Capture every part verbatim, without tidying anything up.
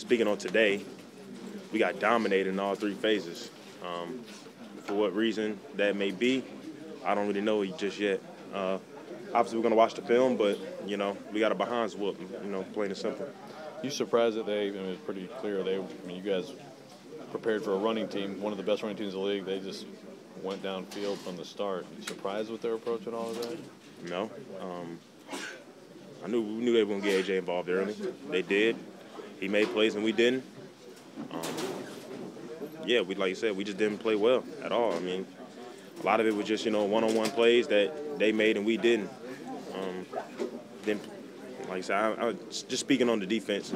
speaking on today, we got dominated in all three phases. Um, for what reason that may be, I don't really know just yet. Uh, obviously, we're going to watch the film, but, you know, we got a behinds whoop, you know, plain and simple. You surprised that they, I mean, it was pretty clear, they, I mean, you guys prepared for a running team, one of the best running teams in the league. They just went downfield from the start. You surprised with their approach at all of that? No. Um, I knew we knew they were going to get A J involved early. They did. He made plays and we didn't. Um, yeah, we, like you said, we just didn't play well at all. I mean, a lot of it was just, you know, one-on-one plays that they made and we didn't. Um, then, like I said, I, I, just speaking on the defense,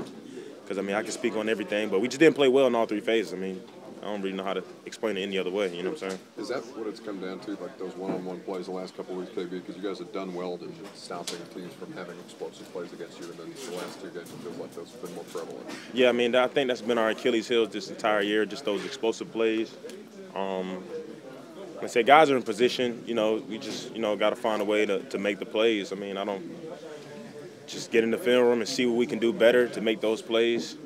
because, I mean, I can speak on everything, but we just didn't play well in all three phases. I mean, I don't really know how to explain it any other way, you know what I'm saying? Is that what it's come down to, like those one-on-one plays the last couple of weeks, K B? Because you guys have done well to stopping teams from having explosive plays against you, and then the last two games, it feels like those have been more prevalent. Yeah, I mean, I think that's been our Achilles heel this entire year, just those explosive plays. Um, I say guys are in position, you know, we just, you know, got to find a way to, to make the plays. I mean, I don't just get in the film room and see what we can do better to make those plays.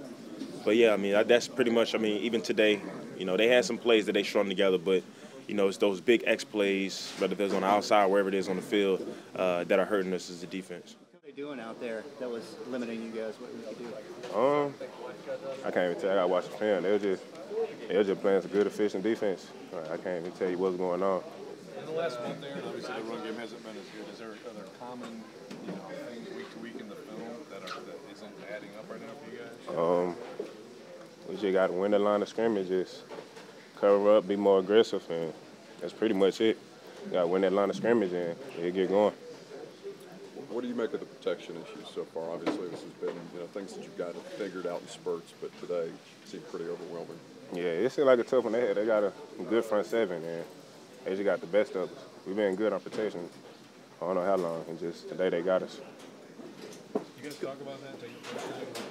But, yeah, I mean, that's pretty much, I mean, even today, you know, they had some plays that they strung together, but, you know, it's those big X plays, whether it's on the outside, wherever it is on the field, uh, that are hurting us as a defense. What are they doing out there that was limiting you guys? What did you do? Um, I can't even tell. I got to watch the film. They were just, they were just playing some good, efficient defense. I can't even tell you what's going on. In the last month there, obviously the run game hasn't been as good. Is there other common, you know, things week to week in the film that, are, that isn't adding up right now for you guys? Um, We just got to win the line of scrimmage, just cover up, be more aggressive, and that's pretty much it. Got to win that line of scrimmage, and it'll get going. What do you make of the protection issues so far? Obviously, this has been, you know, things that you've got figured out in spurts, but today seemed pretty overwhelming. Yeah, it seemed like a tough one they had. They got a good front seven, and they just got the best of us. We've been good on protection, I don't know how long, and just today they got us. You guys talk about that? Take your protection?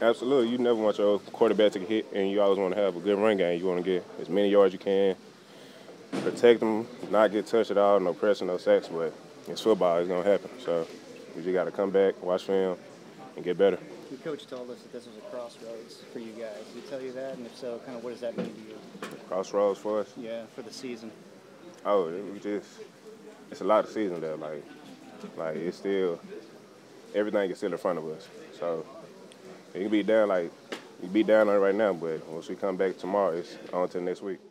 Absolutely. You never want your quarterback to get hit, and you always want to have a good run game. You want to get as many yards you can, protect them, not get touched at all, no pressure, no sacks. But in football, it's going to happen. So you just got to come back, watch film, and get better. Your coach told us that this was a crossroads for you guys. Did he tell you that? And if so, kind of what does that mean to you? Crossroads for us? Yeah, for the season. Oh, it just, it's a lot of season there. Like, like it's still, everything is still in front of us. So it can be down, like, you be down on it right now, but once we come back tomorrow, it's on to next week.